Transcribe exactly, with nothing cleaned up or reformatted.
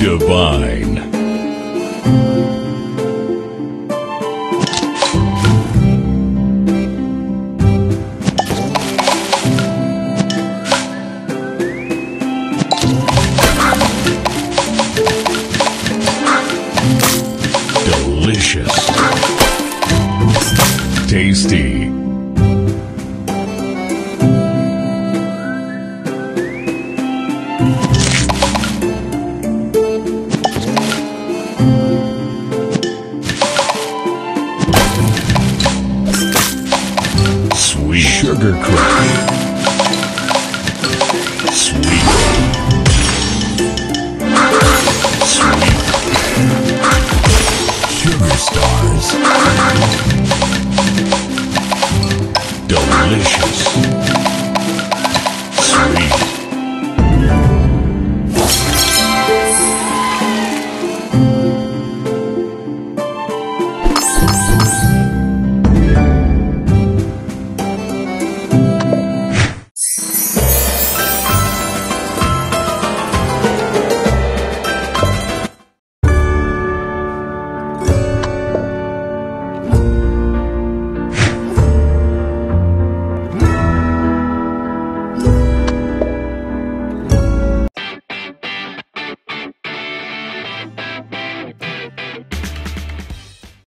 Divine.